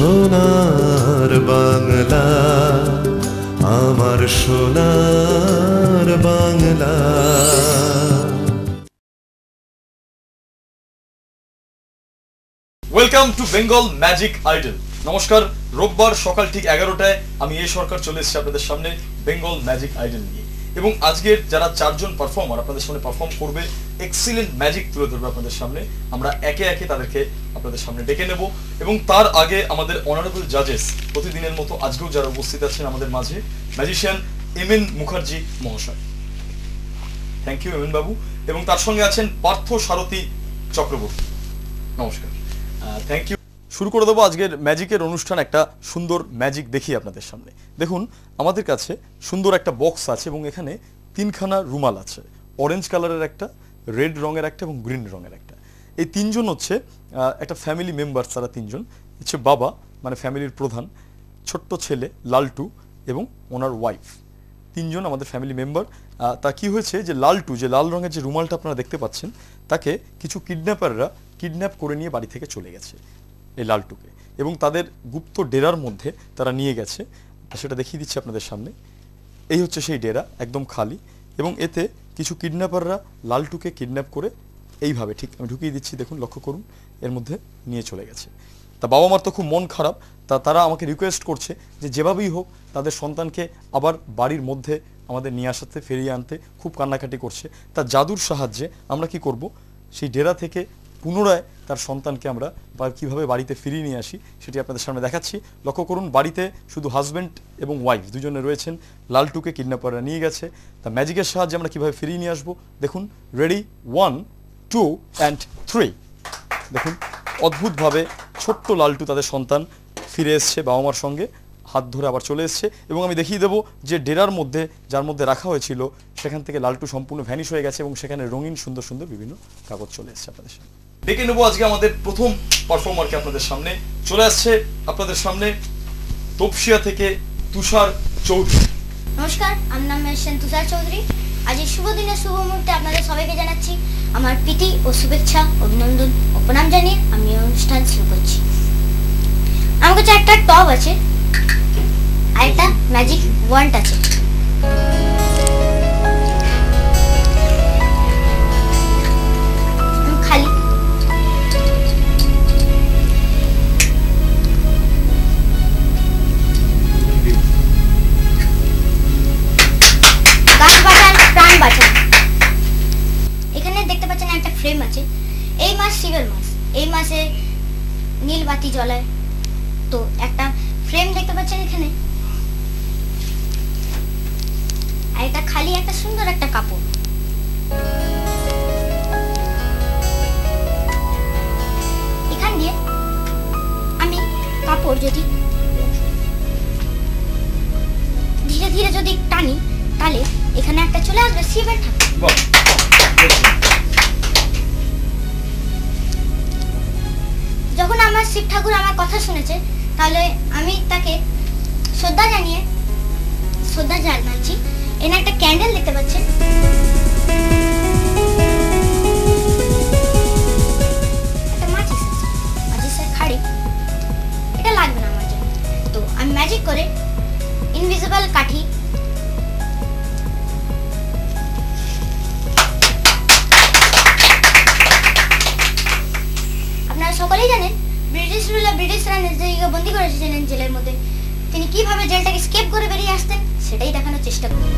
সোনার বাংলা, আমার সোনার Bangla. Welcome to Bengal magic idol. নমস্কার, রোববার সকাল ঠিক 11টায় আমি এই সরকার চলে এসেছি আপনাদের সামনে বেঙ্গল ম্যাজিক আইডল নিয়ে, এবং আজকের যারা চারজন পারফর্মার আপনাদের সামনে পারফর্ম করবে, এক্সিলেন্ট ম্যাজিক তুলে ধরবে আপনাদের সামনে। আমরা একে একে তাদেরকে আপনাদের সামনে ডেকে নেব, এবং তার আগে আমাদের অনারেবল জাজেস প্রতিদিনের মতো আজকেও যারা উপস্থিত আছেন আমাদের মাঝে, ম্যাজিশিয়ান এম.এন. মুখার্জি মহাশয়, থ্যাংক ইউ এম.এন. বাবু, এবং তার সঙ্গে আছেন পার্থ সারথী চক্রবর্তী। নমস্কার, থ্যাংক ইউ। শুরু করে দেবো আজকের ম্যাজিকের অনুষ্ঠান, একটা সুন্দর ম্যাজিক দেখি আপনাদের সামনে। দেখুন, আমাদের কাছে সুন্দর একটা বক্স আছে এবং এখানে তিনখানা রুমাল আছে, অরেঞ্জ কালারের একটা, রেড রঙের একটা এবং গ্রিন রঙের একটা। এই তিনজন হচ্ছে একটা ফ্যামিলি মেম্বার, তারা তিনজন হচ্ছে বাবা মানে ফ্যামিলির প্রধান, ছোট্ট ছেলে লালটু এবং ওনার ওয়াইফ, তিনজন আমাদের ফ্যামিলি মেম্বার। তা কি হয়েছে যে লালটু, যে লাল রঙের যে রুমালটা আপনারা দেখতে পাচ্ছেন, তাকে কিছু কিডন্যাপাররা কিডন্যাপ করে নিয়ে বাড়ি থেকে চলে গেছে এই লালটুকে, এবং তাদের গুপ্ত ডেরার মধ্যে তারা নিয়ে গেছে। সেটা দেখিয়ে দিচ্ছে আপনাদের সামনে। এই হচ্ছে সেই ডেরা, একদম খালি, এবং এতে কিছু কিডন্যাপাররা লালটুকে কিডন্যাপ করে এইভাবে, ঠিক আমি ঢুকিয়ে দিচ্ছি, দেখুন, লক্ষ্য করুন, এর মধ্যে নিয়ে চলে গেছে। তা বাবা মার তো খুব মন খারাপ, তা তারা আমাকে রিকোয়েস্ট করছে যে যেভাবেই হোক তাদের সন্তানকে আবার বাড়ির মধ্যে আমাদের নিয়ে আসাতে, ফিরিয়ে আনতে খুব কান্নাকাটি করছে। তা জাদুর সাহায্যে আমরা কি করব, সেই ডেরা থেকে পুনরায় তার সন্তানকে আমরা কীভাবে বাড়িতে ফিরিয়ে নিয়ে আসি সেটি আপনাদের সামনে দেখাচ্ছি। লক্ষ্য করুন, বাড়িতে শুধু হাজব্যান্ড এবং ওয়াইফ দুজনে রয়েছেন, লালটুকে কিডন্যাপাররা নিয়ে গেছে। তা ম্যাজিকের সাহায্যে আমরা কীভাবে ফিরিয়ে নিয়ে আসবো দেখুন। Ready, 1, 2 and 3। দেখুন, অদ্ভুতভাবে ছোট্ট লালটু, তাদের সন্তান ফিরে এসছে বাবা মার সঙ্গে, হাত ধরে আবার চলে এসছে। এবং আমি দেখিয়ে দেবো যে ডেরার মধ্যে যার মধ্যে রাখা হয়েছিল সেখান থেকে লালটু সম্পূর্ণ ভ্যানিশ হয়ে গেছে, এবং সেখানে রঙিন সুন্দর সুন্দর বিভিন্ন কাগজ চলে এসছে আপনাদের সামনে। ডেকে নেবো আজকে আমাদের প্রথম পারফর্মারকে আপনাদের সামনে। চলে আসছে আপনাদের সামনে তপসিয়া থেকে তুষার চৌধুরী। নমস্কার, আমার নাম তুষার চৌধুরী। আজ এই শুভ দিনে, শুভ মুহূর্তে আপনাদের সবাইকে জানাচ্ছি আমার প্রীতি ও শুভেচ্ছা, অভিনন্দন ও প্রণাম জানিয়ে আমি অনুষ্ঠান শুরু করছি। আমার কাছে একটা টব আছে আর একটা ম্যাজিক ওয়ান্ড আছে। এই মাসে নীল বাতি জ্বলায়, তো একটা ফ্রেম দেখতে পাচ্ছেন এখানে, আর এটা খালি একটা সুন্দর একটা কাপড়। এখান দিয়ে আমি কাপড় যদি ধীরে ধীরে যদি টানি, তাহলে এখানে একটা চলে আসবে শিবের ঠাকুর। যখন আমার শিব ঠাকুর আমার কথা শুনেছে, তাহলে আমি তাকে শ্রদ্ধা জানাচ্ছি। এখানে একটা ক্যান্ডেল দেখতে পাচ্ছেন, একটা মাচিসের খাড়ি, এটা লাগবে না আমার জন্য। তো আমি ম্যাজিক করে ইনভিজিবল কাঠি সকলেই জানেন, ব্রিটিশরা নিজেকে বন্দী করেছিলেন জেলের মধ্যে, তিনি কিভাবে জেলটাকে স্কেপ করে বেরিয়ে আসতেন সেটাই দেখানোর চেষ্টা করি।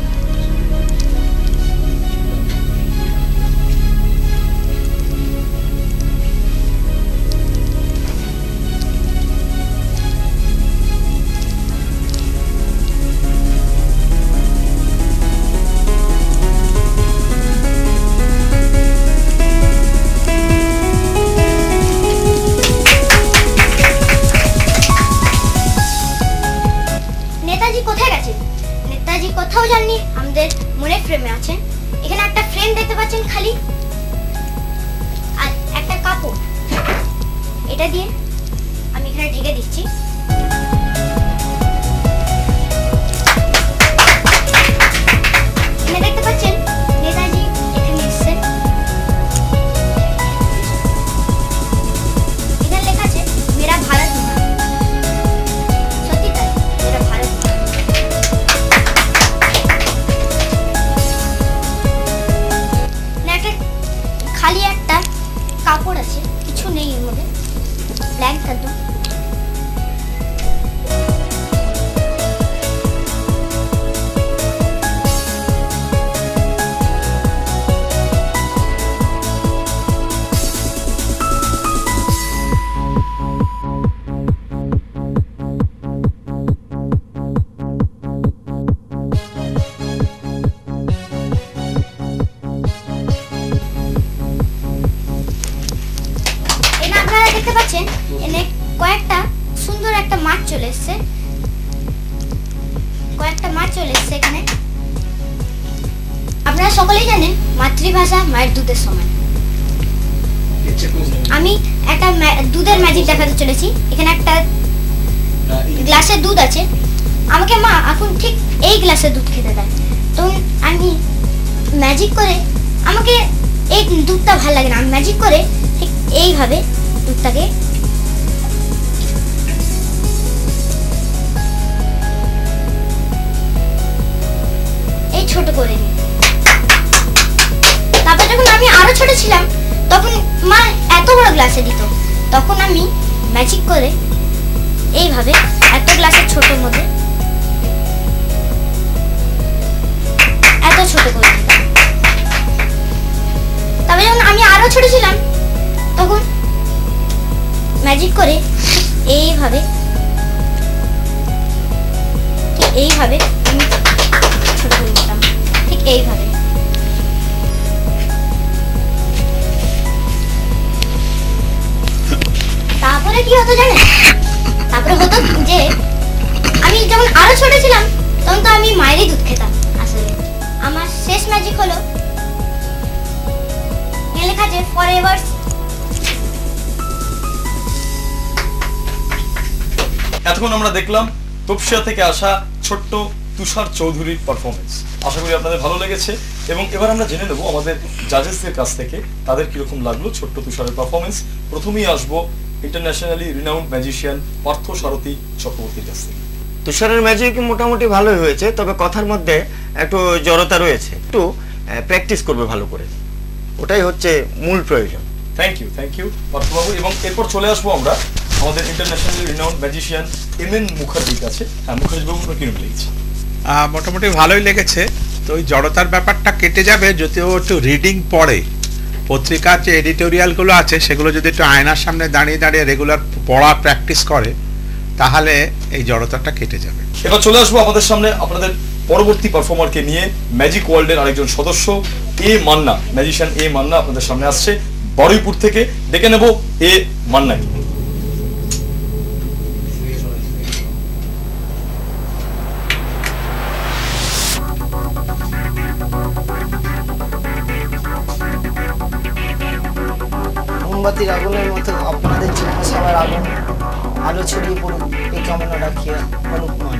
চলে এসেছে, কয়েকটা মাছ চলে এসেছে এখানে। আপনারা সকলেই জানেন মাতৃভাষা মায়ের দুধের সমান। আমি একটা দুধের ম্যাজিক দেখাতে চলেছি। এখানে একটা গ্লাসে দুধ আছে, আমাকে মা এখন ঠিক এই গ্লাসে দুধ খেতে দেয়। তো আমি ম্যাজিক করে, আমাকে এই দুধটা ভালো লাগে না, আমি ম্যাজিক করে ঠিক এইভাবে দুধটাকে এই ছোট করে নিই। তারপর যখন আমি আরো ছোট ছিলাম তখন মা এত বড় গ্লাসে দিত, তখন আমি ম্যাজিক করে এইভাবে এত গ্লাসের ছোটর মধ্যে এত ছোট করে দিতাম। তবে যখন আমি আরো ছোট ছিলাম তখন ম্যাজিক করে এইভাবে ঠিক এইভাবে আমি ছোট করে দিতাম, ঠিক এইভাবে। তারপরে কি হতো জানেন? তারপরে হতো যে আমি যখন আরো ছোট ছিলাম তখন তো আমি মায়েরই দুধ খেতাম। আসলে আমার শেষ ম্যাজিক হলো লেখা যে ফরএভার। এতক্ষণ আমরা দেখলাম তপসিয়া থেকে আসা ছোট্ট তুষার চৌধুরীর পারফরমেন্স। আশা করি আপনাদের ভালো লেগেছে। এবং এবার আমরা জেনে নেব আমাদের জাজেসদের কাছ থেকে তাদের কিরকম লাগলো ছোট্ট তুষারের পারফরমেন্স। প্রথমেই আসবো internationally renowned magician Partha Sarathi চক্রবর্তীর কাছে। তুষারের ম্যাজিক মোটামুটি ভালোই হয়েছে, তবে কথার মধ্যে একটু জড়তা রয়েছে, একটু প্র্যাকটিস করবে ভালো করে, ওটাই হচ্ছে মূল প্রয়োজন। থ্যাংক ইউ পার্থবাবু। এবং এরপর চলে আসবো আমরা আমাদের ইন্টারন্যাশনালি রিনাউন্ড ম্যাজিশিয়ান M.N. মুখার্জির কাছে। হ্যাঁ মুখার্জিবাবু, ওটা কিরকম লেগেছে? মোটামুটি ভালোই লেগেছে। তো ওই জড়তার ব্যাপারটা কেটে যাবে যদিও একটু রিডিং পড়ে, পত্রিকার যে এডিটোরিয়ালগুলো আছে সেগুলো যদি একটু আয়নার সামনে দাঁড়িয়ে দাঁড়িয়ে রেগুলার পড়া প্র্যাকটিস করে তাহলে এই জড়তাটা কেটে যাবে। এবার চলে আসবো আমাদের সামনে আপনাদের পরবর্তী পারফর্মারকে নিয়ে, ম্যাজিক ওয়ার্ল্ডের আরেকজন সদস্য M. Manna, magician M. Manna আপনাদের সামনে আসছে বারুইপুর থেকে। ডেকে নেব M. মান্না। মোমবাতির আগুনের মতো আপনাদের জন্য সবার আগুন আলো ছড়িয়ে পড়ুন, এই কামনা রাখিয়া অনুপ মান।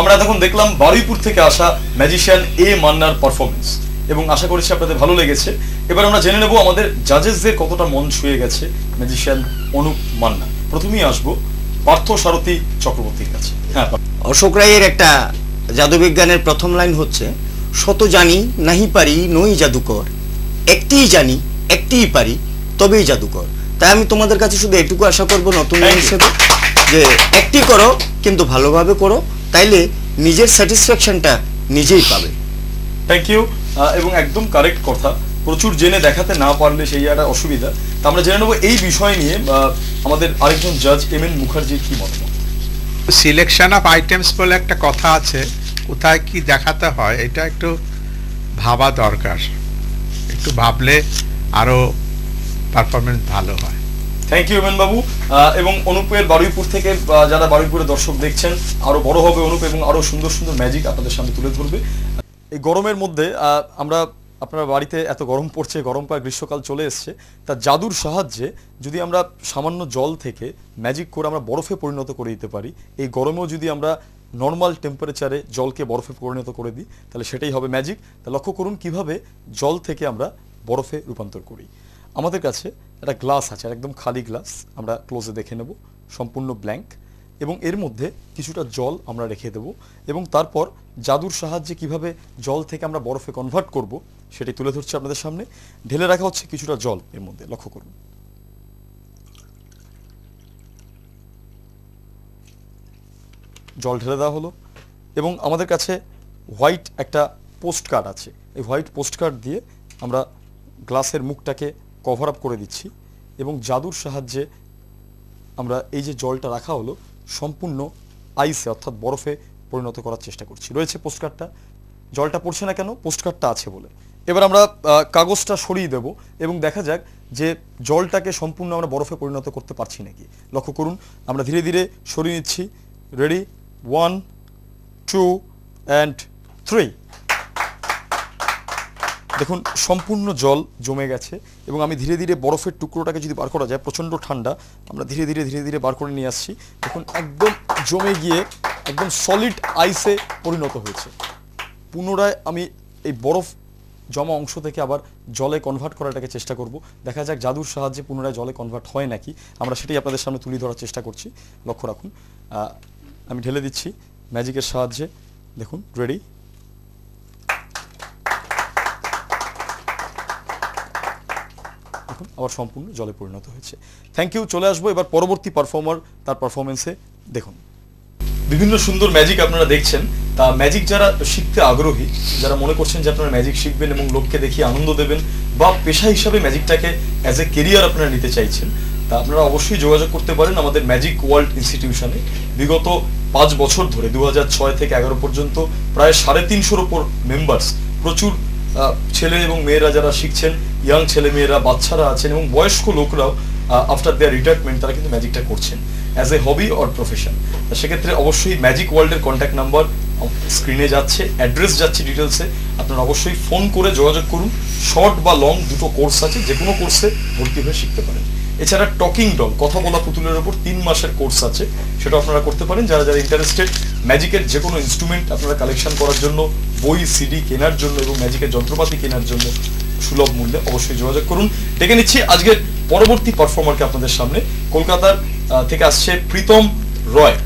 আমরা তখন দেখলাম বারুইপুর থেকে আসা ম্যাজিশিয়ান এ মান্নার পারফরম্যান্স এবং আশা করি আপনাদের ভালো লেগেছে। এবার আমরা জেনে নেব আমাদের জাজেসদের কতটা মন ছুঁয়ে গেছে ম্যাজিশিয়ান অনুপ মান্না। প্রথমেই আসবো পার্থ সারথী চক্রবর্তীর কাছে। হ্যাঁ, অশোক রায়ের একটা জাদুবিজ্ঞানের প্রথম লাইন হচ্ছে, শত জানি নাহি পারি নই জাদুকর, একটিই জানি একটিই পারি তবেই জাদুকর। তাই আমি তোমাদের কাছে শুধু এটুকু আশা করবো নতুন লাইন হিসেবে যে একটি করো কিন্তু ভালোভাবে করো, তাইলে নিজের স্যাটিসফ্যাকশনটা নিজেই পাবে। Thank you. এবং একদম কারেক্ট কথা, প্রচুর জেনে দেখাতে না পারলে সেই একটা অসুবিধা। তা আমরা জেনে নেব এই বিষয় নিয়ে আমাদের আরেকজন জাজ এম.এন. মুখার্জি কি মতামত। সিলেকশন অফ আইটেমস বলে একটা কথা আছে, কোথায় কি দেখাতে হয় এটা একটু ভাবা দরকার, একটু ভাবলে আরো পারফরমেন্স ভালো হয়। Thank you M N. বাবু। এবং অনুপের বারুইপুর থেকে যারা বারুইপুরের দর্শক দেখছেন, আরো বড় হবে অনুপ এবং আরো সুন্দর সুন্দর ম্যাজিক আপনাদের সামনে তুলে ধরবে। এই গরমের মধ্যে আমরা আপনার বাড়িতে এত গরম পড়ছে, গরম পা গ্রীষ্মকাল চলে এসছে, তা জাদুর সাহায্যে যদি আমরা সামান্য জল থেকে ম্যাজিক করে আমরা বরফে পরিণত করে দিতে পারি, এই গরমেও যদি আমরা নর্মাল টেম্পারেচারে জলকে বরফে পরিণত করে দিই তাহলে সেটাই হবে ম্যাজিক। তা লক্ষ্য করুন কিভাবে জল থেকে আমরা বরফে রূপান্তর করি। আমাদের কাছে একটা গ্লাস আছে, একদম খালি গ্লাস, আমরা ক্লোজে দেখে নেব, সম্পূর্ণ ব্ল্যাঙ্ক, এবং এর মধ্যে কিছুটা জল আমরা রেখে দেব এবং তারপর জাদুর সাহায্যে কিভাবে জল থেকে আমরা বরফে কনভার্ট করব সেটি তুলে ধরছি আপনাদের সামনে। ঢেলে রাখা হচ্ছে কিছুটা জল এর মধ্যে, লক্ষ্য করুন। জল ঢেলে দেওয়া হলো এবং আমাদের কাছে হোয়াইট একটা পোস্ট কার্ড আছে, এই হোয়াইট পোস্ট কার্ড দিয়ে আমরা গ্লাসের মুখটাকে কভার আপ করে দিচ্ছি এবং জাদুর সাহায্যে আমরা এই যে জলটা রাখা হলো সম্পূর্ণ আইসে অর্থাৎ বরফে পরিণত করার চেষ্টা করছি। রয়েছে পোস্টকার্ডটা, জলটা পড়ছে না কেন, পোস্টকার্ডটা আছে বলে। এবার আমরা কাগজটা সরিয়ে দেব এবং দেখা যাক যে জলটাকে সম্পূর্ণ আমরা বরফে পরিণত করতে পারছি নাকি। লক্ষ্য করুন, আমরা ধীরে ধীরে সরিয়ে নিচ্ছি। Ready, 1, 2 and 3। দেখুন সম্পূর্ণ জল জমে গেছে এবং আমি ধীরে ধীরে বরফের টুকরোটাকে যদি বার করা যায়, প্রচণ্ড ঠান্ডা, আমরা ধীরে ধীরে ধীরে ধীরে বার করে নিয়ে আসছি। দেখুন একদম জমে গিয়ে একদম সলিড আইসে পরিণত হয়েছে। পুনরায় আমি এই বরফ জমা অংশ থেকে আবার জলে কনভার্ট করাটাকে চেষ্টা করব, দেখা যাক জাদুর সাহায্যে পুনরায় জলে কনভার্ট হয় নাকি, আমরা সেটাই আপনাদের সামনে তুলে ধরার চেষ্টা করছি। লক্ষ্য রাখুন, আমি ঢেলে দিচ্ছি ম্যাজিকের সাহায্যে। দেখুন, রেডি, আবার সম্পূর্ণ জলে পরিণত হয়েছে। Thank you. চলে আসবো এবার পরবর্তী পারফর্মার, তার পারফরমেন্সে দেখুন। বিভিন্ন সুন্দর ম্যাজিক আপনারা দেখছেন, তা ম্যাজিক যারা শিখতে আগ্রহী, যারা মনে করছেন যে আপনারা ম্যাজিক শিখবেন এবং লোককে দেখিয়ে আনন্দ দেবেন বা পেশা হিসাবে ম্যাজিকটাকে অ্যাজ এ কেরিয়ার আপনারা নিতে চাইছেন, তা আপনারা অবশ্যই যোগাযোগ করতে পারেন আমাদের ম্যাজিক ওয়ার্ল্ড ইনস্টিটিউশনে। বিগত 5 বছর ধরে 2006 থেকে 2011 পর্যন্ত প্রায় 350 ওপর মেম্বার্স, প্রচুর ছেলে এবং মেয়েরা যারা শিখছেন, ইয়াং ছেলে মেয়েরা, বাচ্চারা আছেন এবং বয়স্ক লোকরাও আফটার দেয়ার রিটায়ারমেন্ট তারা কিন্তু ম্যাজিকটা করছেন as a hobby or profession. সেক্ষেত্রে অবশ্যই ম্যাজিক ওয়ার্ল্ডের কন্ট্যাক্ট নাম্বার স্ক্রিনে যাচ্ছে, অ্যাড্রেস যাচ্ছে ডিটেলসে, আপনারা অবশ্যই ফোন করে যোগাযোগ করুন। শর্ট বা লং দুটো কোর্স আছে, যে কোনো কোর্সে ভর্তি হয়ে শিখতে পারেন। এছাড়া টকিং ডল, কথা বলা পুতুলের ওপর 3 মাসের কোর্স আছে, সেটা আপনারা করতে পারেন। যারা যারা ইন্টারেস্টেড ম্যাজিকের যে কোনো ইনস্ট্রুমেন্ট আপনারা কালেকশন করার জন্য, বই সিডি কেনার জন্য এবং ম্যাজিকের যন্ত্রপাতি কেনার জন্য সুলভ মূল্যে অবশ্যই যোগাযোগ করুন। ডেকে নিচ্ছি আজকের পরবর্তী পারফর্মারকে আপনাদের সামনে। কলকাতার থেকে আসছে প্রীতম রয়।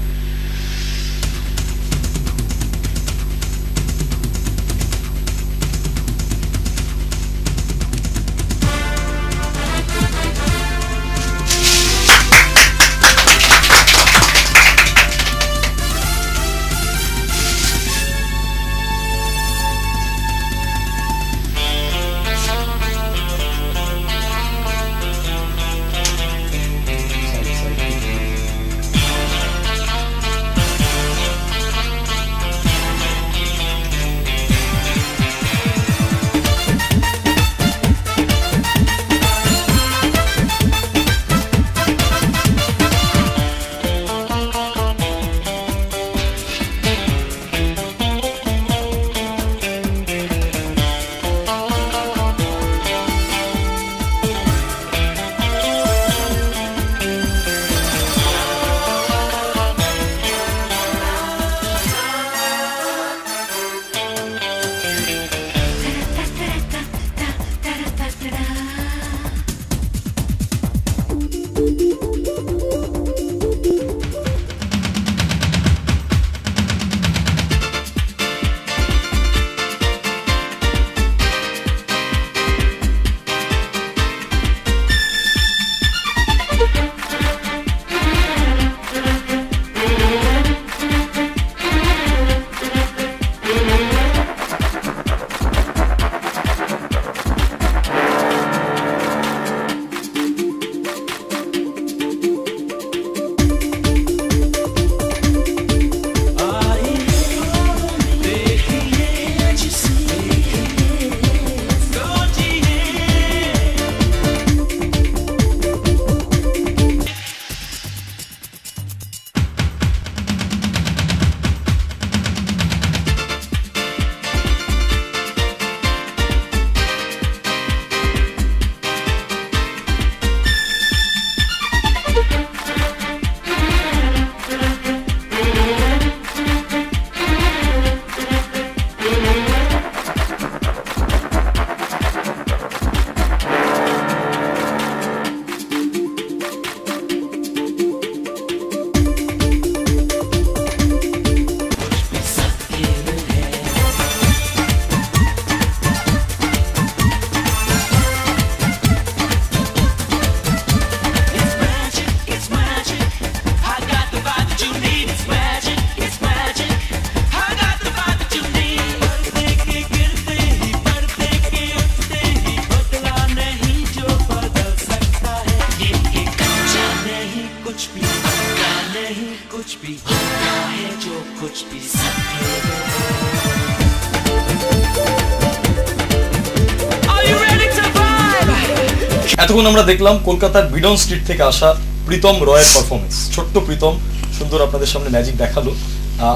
এতক্ষণ আমরা দেখলাম কলকাতার বিডন স্ট্রিট থেকে আসা প্রীতম রয়ের পারফরমেন্স। ছোট্ট প্রীতম সুন্দর আপনাদের সামনে ম্যাজিক দেখালো।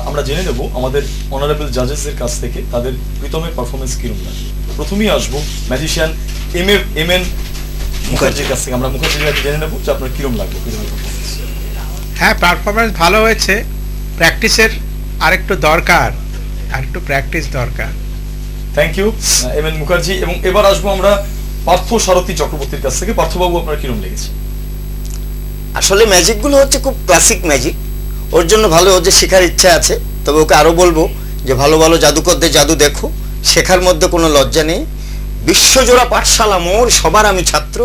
আমরা জেনে নেব আমাদের অনারেবল জাজেসদের কাছ থেকে তাদের প্রীতমের পারফরমেন্স কিরকম লাগে। প্রথমেই আসবো ম্যাজিশিয়ান এম.এন. মুখার্জির কাছ থেকে। আমরা মুখার্জির কাছে জেনে নেব যে আপনার কিরকম লাগলো। হ্যাঁ, পারফরমেন্স ভালো হয়েছে। প্র্যাকটিসের আরেকটু দরকার, আরেকটু প্র্যাকটিস দরকার। Thank you M N. মুখার্জি। এবং এবার আসবো আমরা পার্থ সারথী চক্রবর্তীর কাছ থেকে। পার্থবাবু, আপনার কিরকম লেগেছে? আসলে ম্যাজিকগুলো হচ্ছে খুব ক্লাসিক ম্যাজিক, ওর জন্য ভালো। ওর যে শেখার ইচ্ছা আছে, তবে ওকে আরও বলবো যে ভালো ভালো জাদুকরদের জাদু দেখো, শেখার মধ্যে কোনো লজ্জা নেই। বিশ্বজোড়া পাঠশালা মোর, সবার আমি ছাত্র,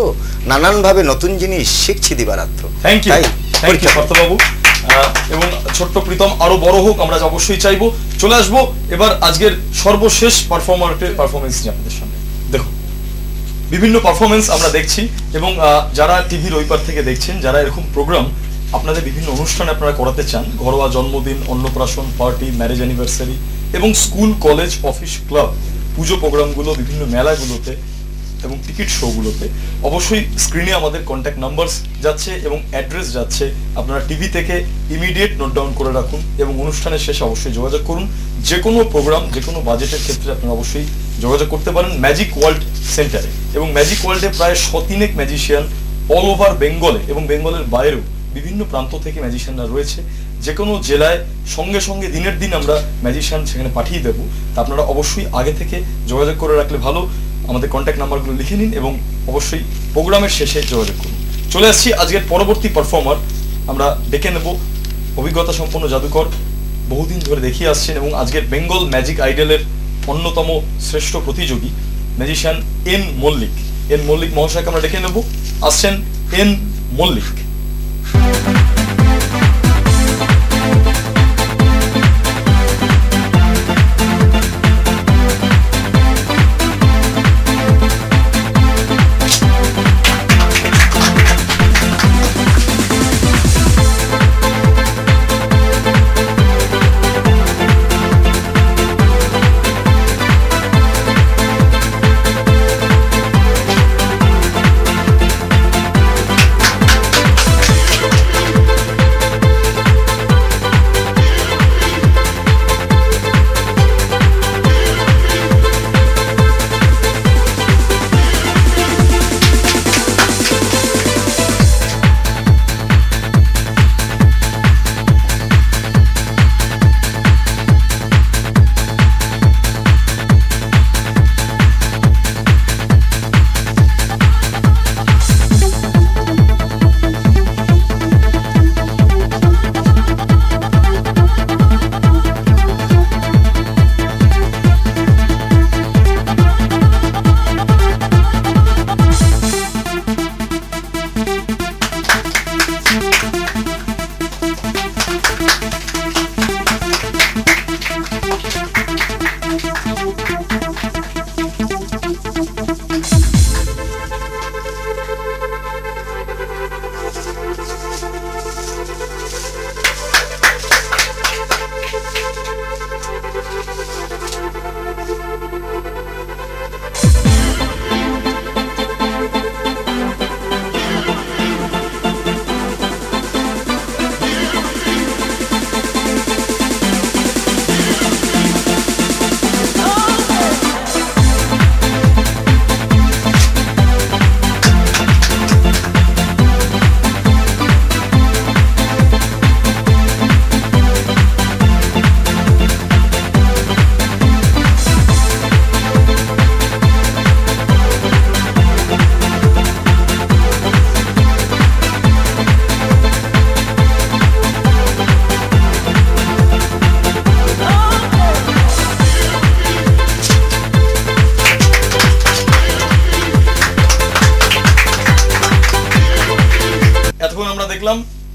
নানানভাবে নতুন জিনিস শিখছি দিবারাত্র। থ্যাংক ইউ, থ্যাংক ইউ পার্থবাবু। এবং ছোট্ট প্রীতম আরো বড় হোক আমরা অবশ্যই চাইবো। চলে আসবো এবার আজকের সর্বশেষ পারফর্মারের পারফরমেন্স নিয়ে আপনাদের সামনে। দেখো বিভিন্ন পারফরমেন্স আমরা দেখছি, এবং যারা টিভির ওই পার থেকে দেখছেন, যারা এরকম প্রোগ্রাম আপনাদের বিভিন্ন অনুষ্ঠানে আপনারা করাতে চান, ঘরোয়া জন্মদিন, অন্নপ্রাশন, পার্টি, ম্যারেজ অ্যানিভার্সারি, এবং school, college, office, club, puja প্রোগ্রামগুলো, বিভিন্ন মেলাগুলোতে এবং টিকিট শোগুলোতে, অবশ্যই স্ক্রিনে আমাদের কন্ট্যাক্ট নাম্বারস যাচ্ছে এবং অ্যাড্রেস যাচ্ছে। আপনারা টিভি থেকে ইমিডিয়েট নোট ডাউন করে রাখুন এবং অনুষ্ঠানের শেষে অবশ্যই যোগাযোগ করুন। যে কোনো প্রোগ্রাম, যে কোনো বাজেটের ক্ষেত্রে আপনারা অবশ্যই যোগাযোগ করতে পারেন ম্যাজিক ওয়ার্ল্ড সেন্টারে। এবং ম্যাজিক ওয়ার্ল্ডে প্রায় 100 ম্যাজিশিয়ান অল ওভার বেঙ্গলে এবং বেঙ্গলের বাইরেও বিভিন্ন প্রান্ত থেকে ম্যাজিশিয়ানরা রয়েছে। যে কোনো জেলায় সঙ্গে সঙ্গে দিনের দিন আমরা ম্যাজিশিয়ান সেখানে পাঠিয়ে দেবো। তা আপনারা অবশ্যই আগে থেকে যোগাযোগ করে রাখলে ভালো। আমাদের কন্ট্যাক্ট নাম্বারগুলো লিখে নিন এবং অবশ্যই প্রোগ্রামের শেষে যোগাযোগ করুন। চলে আসছি আজকের পরবর্তী পারফর্মার। আমরা ডেকে নেব অভিজ্ঞতা সম্পন্ন জাদুকর, বহুদিন ধরে দেখিয়ে আসছেন এবং আজকের বেঙ্গল ম্যাজিক আইডলের অন্যতম শ্রেষ্ঠ প্রতিযোগী ম্যাজিশিয়ান এন মল্লিক মহাশয়কে আমরা ডেকে নেব। আসছেন এন মল্লিক।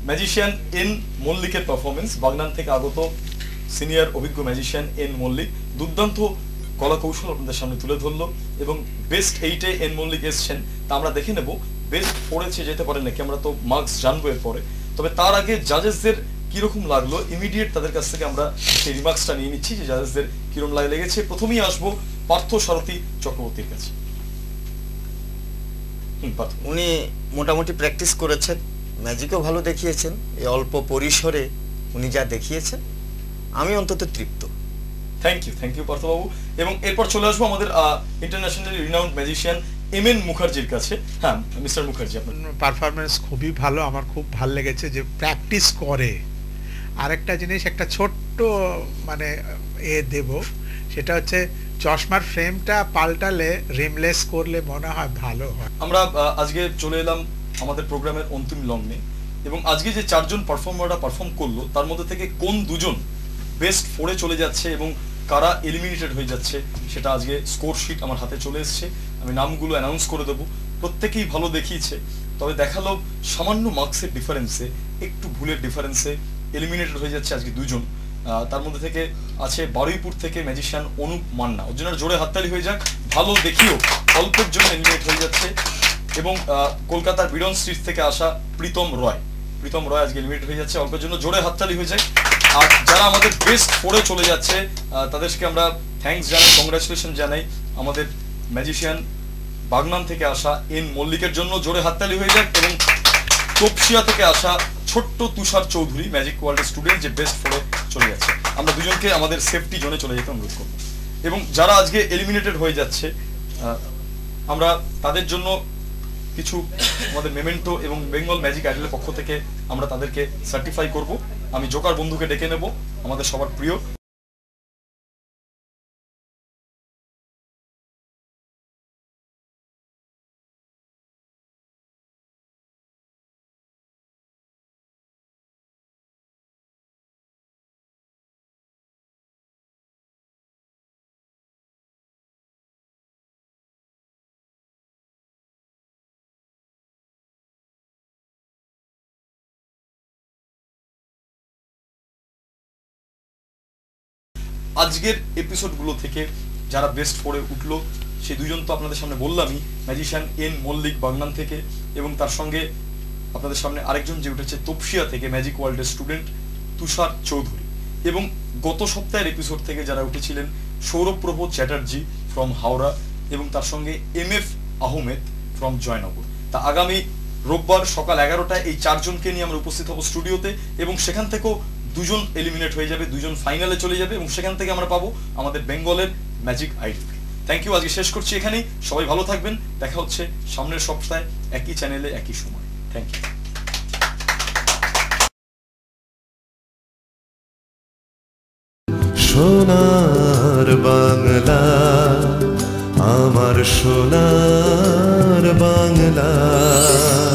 ম্যাজিশিয়ান এন মল্লিকের পারফরমেন্স, বাগনান থেকে আগত সিনিয়র অভিজ্ঞ ম্যাজিশিয়ান এন মল্লিক দুর্দান্ত কলাকৌশল আপনাদের সামনে তুলে ধরলো। এবং বেস্ট 8-এ এন মল্লিক এসছেন, তা আমরা দেখে নেব বেস্ট 4-এ যেতে পারেন নাকি, আমরা তো মার্কস জানবো এরপরে। তবে তার আগে জাজেসদের কিরকম লাগলো ইমিডিয়েট তাদের কাছ থেকে আমরা সেই রিমার্কসটা নিয়ে নিচ্ছি যে জাজেসদের কিরকম লেগেছে। প্রথমেই আসবো পার্থ সারথী চক্রবর্তীর কাছে। উনি মোটামুটি প্র্যাকটিস করেছেন, ম্যাজিকও ভালো দেখিয়েছেন। এই অল্প পরিসরে উনি যা দেখিয়েছেন আমি অন্তত তৃপ্ত। থ্যাংক ইউ পার্থবাবু। এবং এরপর চলে আসবো আমাদের ইন্টারন্যাশনালি রিনাউন্ড ম্যাজিশিয়ান এম.এন. মুখার্জির কাছে। হ্যাঁ মিস্টার মুখার্জি, আপনার পারফরমেন্স খুবই ভালো, আমার খুব ভালো লেগেছে যে প্র্যাকটিস করে। আরেকটা জিনিস একটা ছোট্ট মানে দেব, সেটা হচ্ছে চশমার ফ্রেমটা পাল্টালে রিমলেস করলে মনে হয় ভালো হয়। আমরা আজকে চলে এলাম আমাদের প্রোগ্রামের অন্তিম লগ্নে এবং আজকে যে চারজন পারফর্মাররা পারফর্ম করলো তার মধ্যে থেকে কোন দুজন বেস্ট ফোরে চলে যাচ্ছে এবং কারা এলিমিনেটেড হয়ে যাচ্ছে সেটা আজকে স্কোর শিট আমার হাতে চলে এসছে। আমি নামগুলো অ্যানাউন্স করে দেবো। প্রত্যেকেই ভালো দেখিয়েছে, তবে দেখালো সামান্য মার্কসের ডিফারেন্সে, একটু ভুলের ডিফারেন্সে এলিমিনেটেড হয়ে যাচ্ছে আজকে দুজন। তার মধ্যে থেকে আছে বারুইপুর থেকে ম্যাজিশিয়ান অনুপ মান্না, ওর জন্য জোরে হাততালি হয়ে যাক, ভালো দেখিয়েও অল্পের জন্য এলিমিনেট হয়ে যাচ্ছে। এবং কলকাতার বিডন স্ট্রিট থেকে আসা প্রীতম রয় আজকে এলিমিনেট হয়ে যাচ্ছে, অল্পের জন্য জোরে হাততালি হয়ে যায়। আর যারা আমাদের বেস্ট ফোরে চলে যাচ্ছে তাদেরকে আমরা থ্যাঙ্কস জানাই, কংগ্রাচুলেশন জানাই। আমাদের ম্যাজিশিয়ান বাগনান থেকে আসা এন মল্লিকের জন্য জোরে হাততালি হয়ে যাক এবং তপসিয়া থেকে আসা ছোট্ট তুষার চৌধুরী ম্যাজিক ওয়ার্ল্ডের স্টুডেন্ট যে বেস্ট ফোরে চলে যাচ্ছে। আমরা দুজনকে আমাদের সেফটি জোনে চলে যেতে অনুরোধ করবো। এবং যারা আজকে এলিমিনেটেড হয়ে যাচ্ছে আমরা তাদের জন্য কিছু আমাদের মেমেন্টো এবং বেঙ্গল ম্যাজিক আইডলের পক্ষ থেকে আমরা তাদেরকে সার্টিফাই করব। আমি জোকার বন্ধুকে ডেকে নেব, আমাদের সবার প্রিয়। আজকের এপিসোডগুলো থেকে যারা বেস্ট ফোরে উঠলো সেই দুজন তো আপনাদের সামনে বললামই, ম্যাজিশিয়ান এন মল্লিক বাগনান থেকে এবং তার সঙ্গে আপনাদের সামনে আরেকজন যে উঠেছে তপসিয়া থেকে ম্যাজিক ওয়ার্ল্ডের স্টুডেন্ট তুষার চৌধুরী। এবং গত সপ্তাহের এপিসোড থেকে যারা উঠেছিলেন সৌরভপ্রভ চ্যাটার্জি ফ্রম হাওড়া এবং তার সঙ্গে এম.এফ. আহমেদ ফ্রম জয়নগর। তা আগামী রোববার সকাল 11টায় এই চারজনকে নিয়ে আমরা উপস্থিত হব স্টুডিওতে এবং সেখান থেকেও দুজন এলিমিনেট হয়ে যাবে, দুজন ফাইনালে চলে যাবে এবং সেখান থেকে আমরা পাবো আমাদের বেঙ্গলের ম্যাজিক আইডল। থ্যাংক ইউ, আজকে শেষ করছি এখানেই। সবাই ভালো থাকবেন, দেখা হচ্ছে সামনের সপ্তাহে একই চ্যানেলে একই সময়। Thank you. সোনার বাংলা, আমার সোনার বাংলা।